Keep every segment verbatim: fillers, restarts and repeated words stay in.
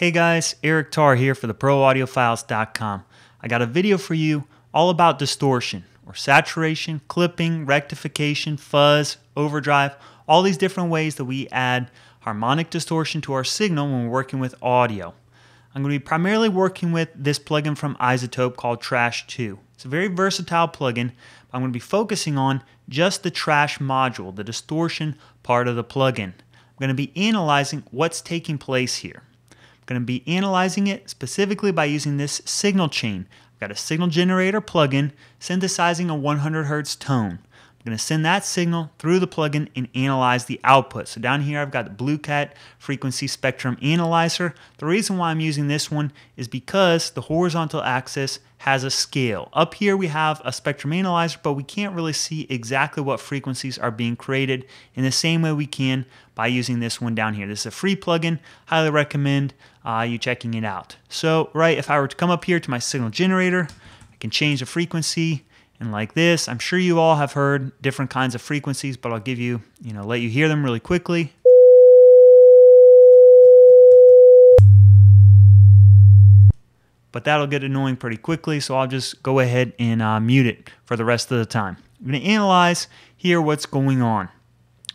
Hey guys, Eric Tarr here for the pro audio files dot com. I got a video for you all about distortion, or saturation, clipping, rectification, fuzz, overdrive, all these different ways that we add harmonic distortion to our signal when we're working with audio. I'm going to be primarily working with this plugin from iZotope called Trash two. It's a very versatile plugin, but I'm going to be focusing on just the Trash module, the distortion part of the plugin. I'm going to be analyzing what's taking place here. Going to be analyzing it specifically by using this signal chain. I've got a signal generator plugin synthesizing a one hundred hertz tone. I'm going to send that signal through the plugin and analyze the output. So down here I've got the Blue Cat frequency spectrum analyzer. The reason why I'm using this one is because the horizontal axis has a scale. Up here we have a spectrum analyzer, but we can't really see exactly what frequencies are being created in the same way we can by using this one down here. This is a free plugin. Highly recommend uh, you checking it out. So, right, if I were to come up here to my signal generator, I can change the frequency, and like this, I'm sure you all have heard different kinds of frequencies, but I'll give you, you know, let you hear them really quickly. But that'll get annoying pretty quickly, so I'll just go ahead and uh, mute it for the rest of the time. I'm going to analyze here what's going on.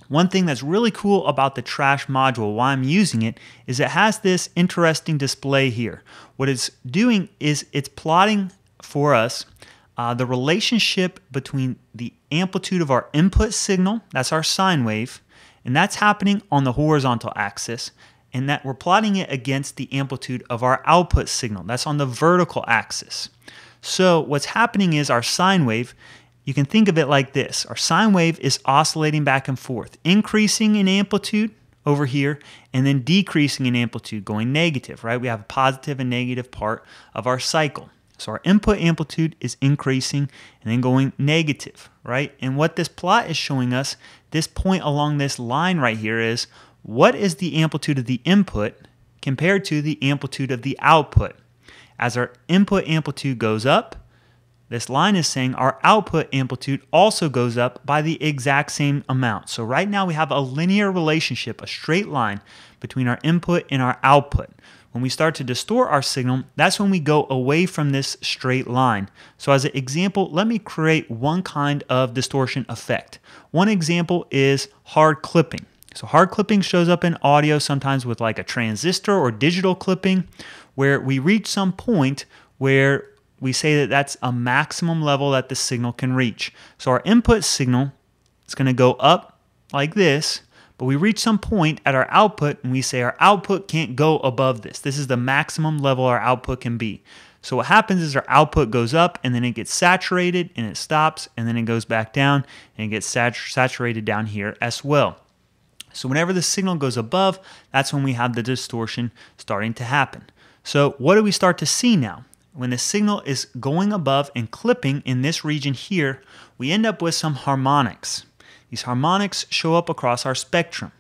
One thing that's really cool about the Trash module, why I'm using it, is it has this interesting display here. What it's doing is it's plotting for us uh, the relationship between the amplitude of our input signal, that's our sine wave, and that's happening on the horizontal axis, and that we're plotting it against the amplitude of our output signal. That's on the vertical axis. So what's happening is our sine wave, you can think of it like this. Our sine wave is oscillating back and forth, increasing in amplitude over here, and then decreasing in amplitude, going negative, right? We have a positive and negative part of our cycle. So our input amplitude is increasing and then going negative, right? And what this plot is showing us, this point along this line right here is, what is the amplitude of the input compared to the amplitude of the output? As our input amplitude goes up, this line is saying our output amplitude also goes up by the exact same amount. So right now we have a linear relationship, a straight line between our input and our output. When we start to distort our signal, that's when we go away from this straight line. So as an example, let me create one kind of distortion effect. One example is hard clipping. So hard clipping shows up in audio sometimes with like a transistor or digital clipping, where we reach some point where we say that that's a maximum level that the signal can reach. So our input signal is going to go up like this, but we reach some point at our output and we say our output can't go above this. This is the maximum level our output can be. So what happens is our output goes up and then it gets saturated and it stops and then it goes back down and it gets sat- saturated down here as well. So whenever the signal goes above, that's when we have the distortion starting to happen. So what do we start to see now? When the signal is going above and clipping in this region here, we end up with some harmonics. These harmonics show up across our spectrum.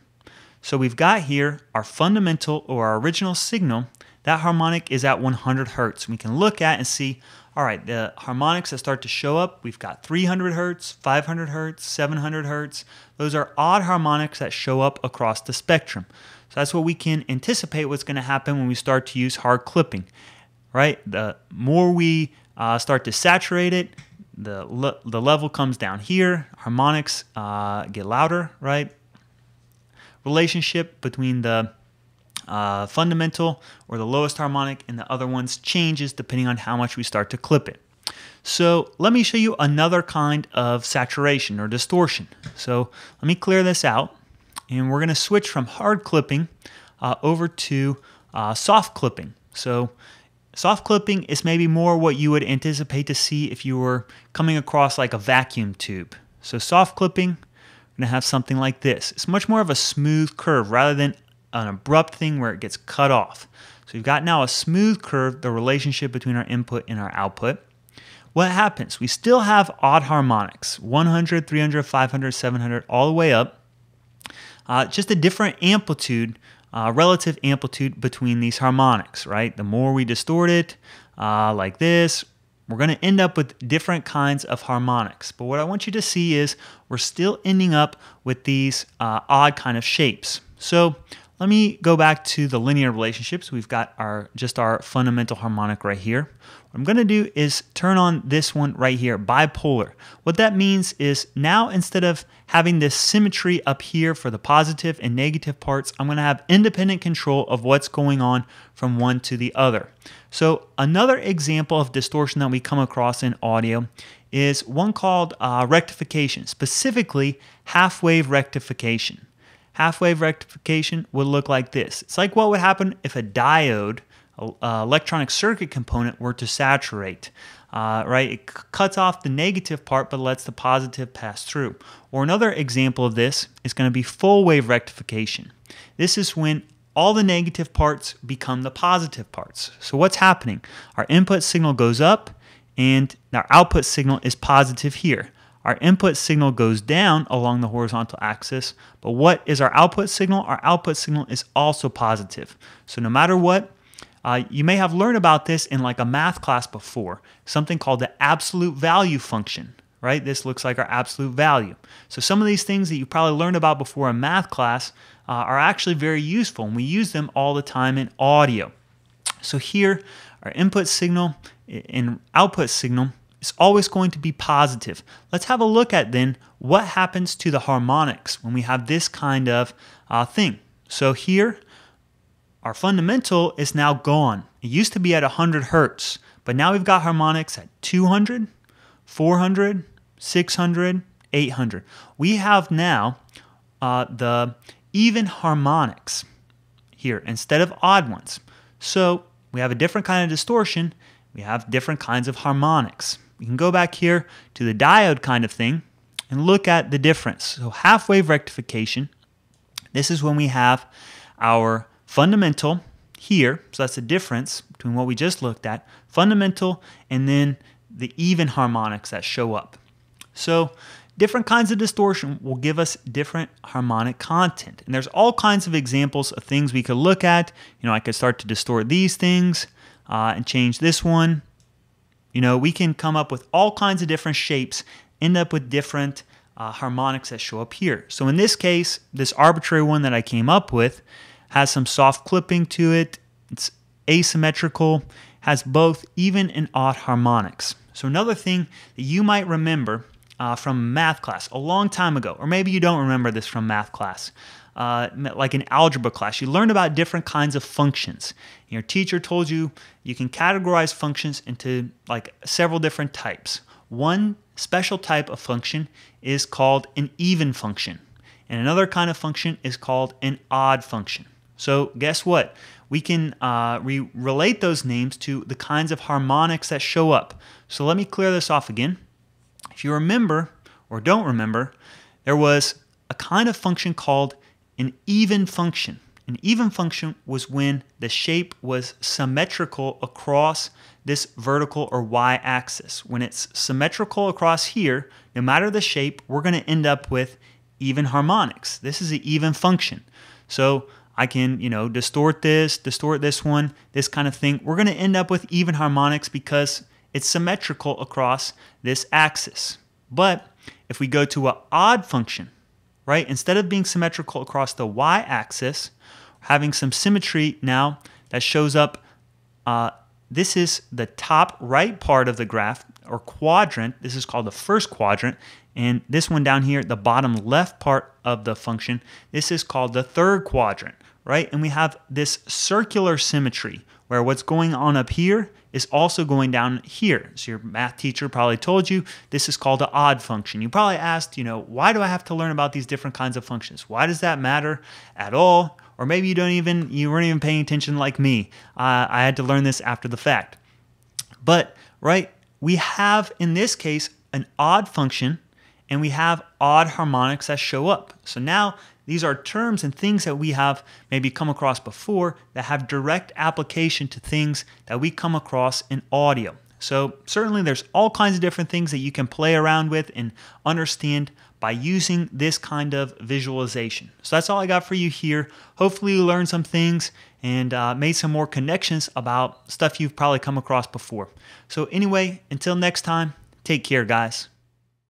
So we've got here our fundamental or our original signal. That harmonic is at one hundred hertz. We can look at and see, all right, the harmonics that start to show up, we've got three hundred hertz, five hundred hertz, seven hundred hertz. Those are odd harmonics that show up across the spectrum. So that's what we can anticipate what's going to happen when we start to use hard clipping, right? The more we uh, start to saturate it, the, le the level comes down here. Harmonics uh, get louder, right? Relationship between the Uh, fundamental or the lowest harmonic and the other ones changes depending on how much we start to clip it. So let me show you another kind of saturation or distortion. So let me clear this out, and we're going to switch from hard clipping uh, over to uh, soft clipping. So soft clipping is maybe more what you would anticipate to see if you were coming across like a vacuum tube. So soft clipping, we're going to have something like this. It's much more of a smooth curve rather than an abrupt thing where it gets cut off. So we've got now a smooth curve, the relationship between our input and our output. What happens? We still have odd harmonics, one hundred, three hundred, five hundred, seven hundred, all the way up. Uh, just a different amplitude, uh, relative amplitude between these harmonics, right? The more we distort it uh, like this, we're going to end up with different kinds of harmonics. But what I want you to see is we're still ending up with these uh, odd kind of shapes. So Let me go back to the linear relationships. We've got our just our fundamental harmonic right here. What I'm going to do is turn on this one right here, bipolar. What that means is now instead of having this symmetry up here for the positive and negative parts, I'm going to have independent control of what's going on from one to the other. So another example of distortion that we come across in audio is one called uh, rectification, specifically half-wave rectification. Half-wave rectification would look like this. It's like what would happen if a diode, an electronic circuit component, were to saturate, uh, right? It cuts off the negative part but lets the positive pass through. Or another example of this is going to be full-wave rectification. This is when all the negative parts become the positive parts. So what's happening? Our input signal goes up and our output signal is positive here. Our input signal goes down along the horizontal axis, but what is our output signal? Our output signal is also positive. So no matter what, uh, you may have learned about this in like a math class before, something called the absolute value function, right? This looks like our absolute value. So some of these things that you probably learned about before in math class uh, are actually very useful, and we use them all the time in audio. So here, our input signal and output signal is always going to be positive. Let's have a look at then what happens to the harmonics when we have this kind of uh, thing. So here, our fundamental is now gone. It used to be at one hundred hertz, but now we've got harmonics at two hundred, four hundred, six hundred, eight hundred. We have now uh, the even harmonics here instead of odd ones. So we have a different kind of distortion. We have different kinds of harmonics. We can go back here to the diode kind of thing and look at the difference. So half-wave rectification, this is when we have our fundamental here, so that's the difference between what we just looked at, fundamental, and then the even harmonics that show up. So different kinds of distortion will give us different harmonic content. And there's all kinds of examples of things we could look at. You know, I could start to distort these things uh, and change this one. You know, we can come up with all kinds of different shapes, end up with different uh, harmonics that show up here. So in this case, this arbitrary one that I came up with has some soft clipping to it. It's asymmetrical, has both even and odd harmonics. So another thing that you might remember Uh, from math class a long time ago, or maybe you don't remember this from math class, uh, like in algebra class, you learned about different kinds of functions. Your teacher told you you can categorize functions into like several different types. One special type of function is called an even function, and another kind of function is called an odd function. So guess what? We can uh, re relate those names to the kinds of harmonics that show up. So let me clear this off again. If you remember, or don't remember, there was a kind of function called an even function. An even function was when the shape was symmetrical across this vertical or y-axis. When it's symmetrical across here, no matter the shape, we're going to end up with even harmonics. This is an even function. So I can, you know, distort this, distort this one, this kind of thing. We're going to end up with even harmonics because it's symmetrical across this axis. But if we go to an odd function, right, instead of being symmetrical across the y-axis, having some symmetry now that shows up, uh, this is the top right part of the graph, or quadrant. This is called the first quadrant, and this one down here, the bottom left part of the function, this is called the third quadrant, right? And we have this circular symmetry where what's going on up here is also going down here. So your math teacher probably told you this is called an odd function. You probably asked, you know, why do I have to learn about these different kinds of functions? Why does that matter at all? Or maybe you don't even, you weren't even paying attention like me. Uh, I had to learn this after the fact. But, right, we have in this case an odd function, and we have odd harmonics that show up. So now these are terms and things that we have maybe come across before that have direct application to things that we come across in audio. So certainly there's all kinds of different things that you can play around with and understand by using this kind of visualization. So that's all I got for you here. Hopefully you learned some things and uh, made some more connections about stuff you've probably come across before. So anyway, until next time, take care, guys.